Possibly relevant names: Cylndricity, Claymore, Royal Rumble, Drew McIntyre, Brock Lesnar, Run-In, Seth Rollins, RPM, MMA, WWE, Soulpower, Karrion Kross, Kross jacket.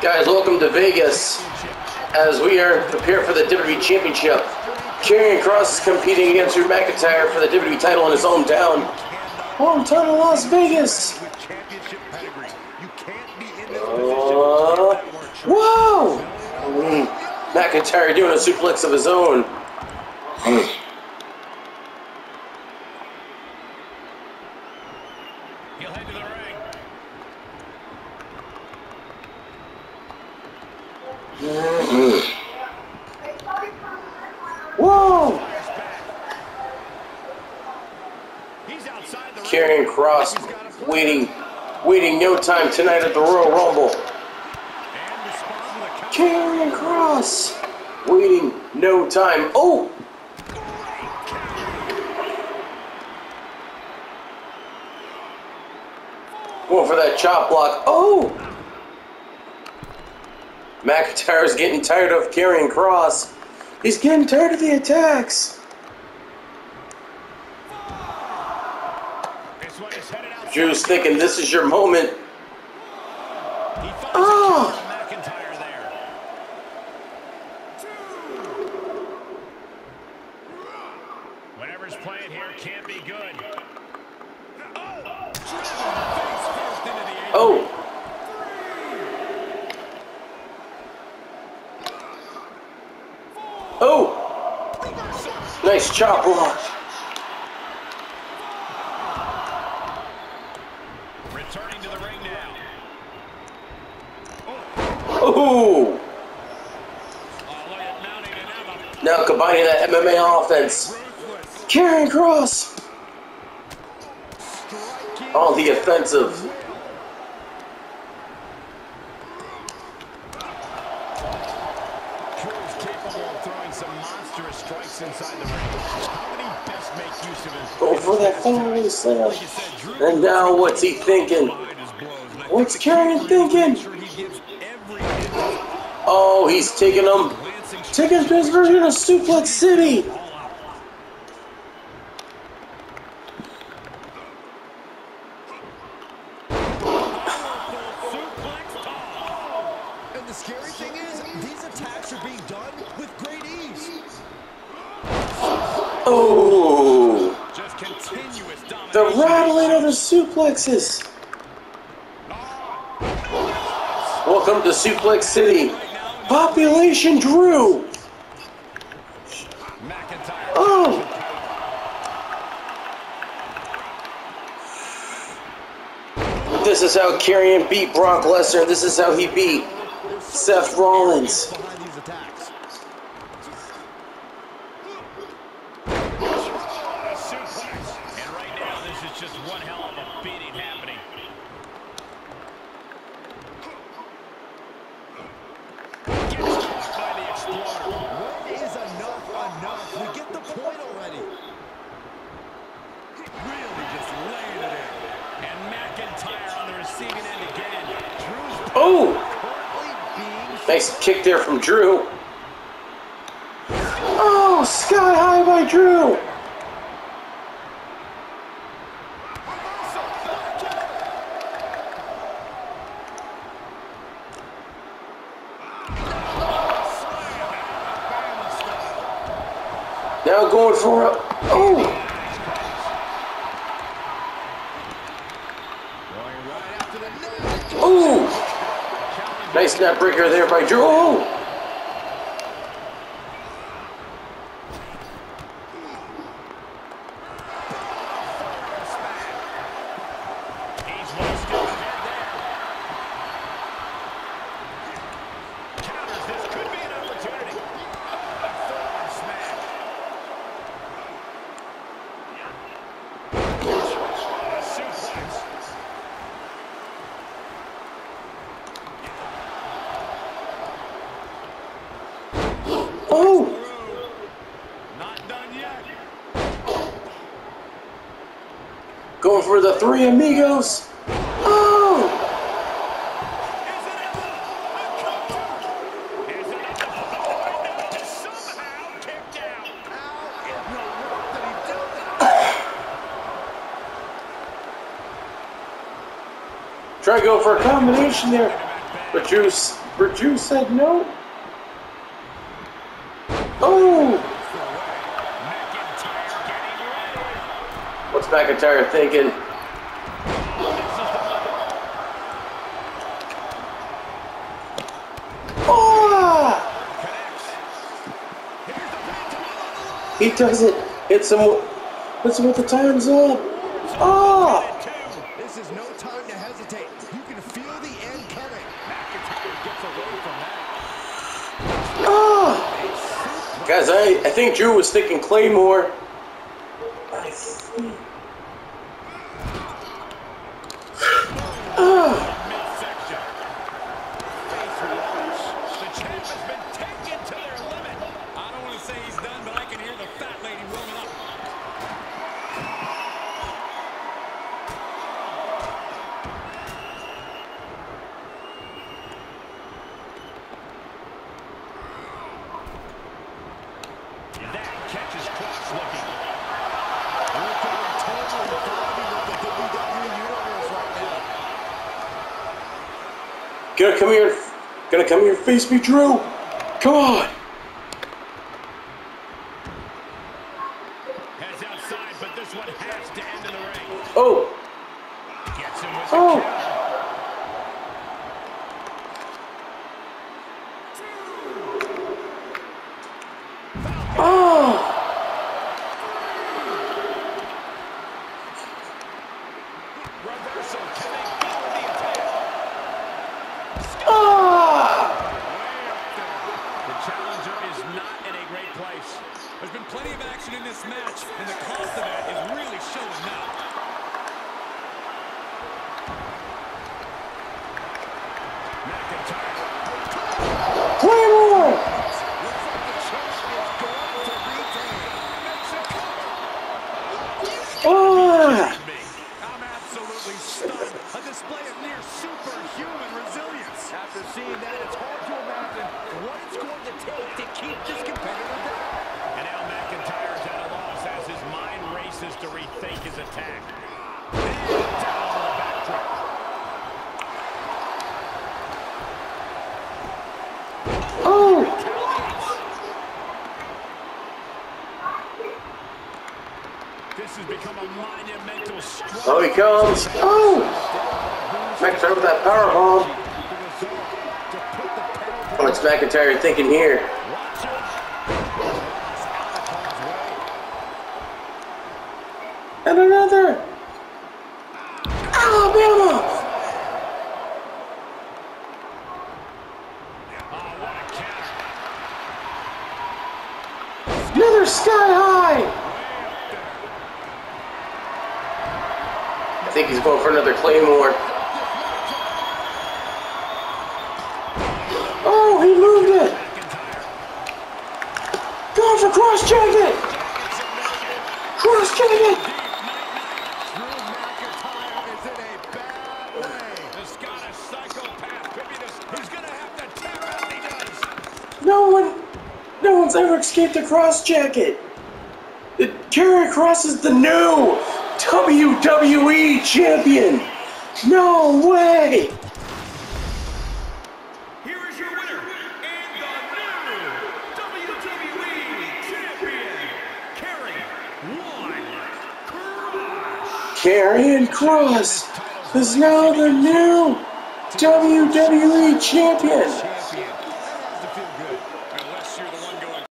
Guys, welcome to Vegas as we are prepared for the WWE Championship. Karrion Kross is competing against Drew McIntyre for the WWE title in his hometown. Hometown of Las Vegas. Whoa! McIntyre doing a suplex of his own. He'll head to the ring. Whoa! Karrion Kross waiting no time tonight at the Royal Rumble. Karrion Kross waiting no time. Oh! Going for that chop block. Oh! McIntyre's getting tired of Karrion Kross. He's getting tired of the attacks. Drew's thinking this is your moment. Oh! Whatever's playing here can't be good. Oh! Oh! Nice chop block. Returning to the ring now. Oh! Now combining that MMA offense. Karrion Kross. All the offensive. Go for that family sale. And now what's he thinking? What's Karrion thinking? Oh, he's taking him. Taking his version of Suplex City. And the scary thing is, these attacks are being done with great ease. Oh! Just continuous domination. The rattling of the suplexes. Welcome to Suplex City. Population Drew. Oh! This is how Karrion beat Brock Lesnar. This is how he beat Seth Rollins. Oh! Nice kick there from Drew. Oh, sky high by Drew. Now going for a... Oh! Oh! Nice net breaker there by Drew. Oh! Going for the three amigos. Oh! Try to go for a combination there, but Juice But Drew said no. Oh! What's McIntyre thinking? Oh! He doesn't. Hits him with the time's up. Oh! This is no time to hesitate. You can feel the end coming. McIntyre gets away from that. Oh! Guys, I think Drew was thinking Claymore. I see. Oh! Gonna come here and face me, Drew. Come on. Heads outside, but this one has to end in the ring. Oh. Gets him with Reversal coming. There's been plenty of action in this match, and the cost of it is really showing now. McIntyre. Claymore! Looks like the church is going to retain. I'm absolutely stunned. A display of near superhuman resilience. After seeing that, it's hard to imagine what it's going to take to keep this competitor down. And now McIntyre's at a loss as his mind races to rethink his attack. Down on the backdrop. Oh! This has become a monumental struggle. Oh, he comes. Oh! McIntyre with that powerbomb. What's McIntyre thinking here? And another! Alabama! Another sky high! I think he's going for another Claymore. Oh, he moved it! Going for Kross jacket! Kross jacket! No one's ever escaped a Kross jacket. Karrion Kross is the new WWE champion. No way. Here is your winner and the new WWE champion, Karrion Kross. Karrion Kross is now the new WWE champion.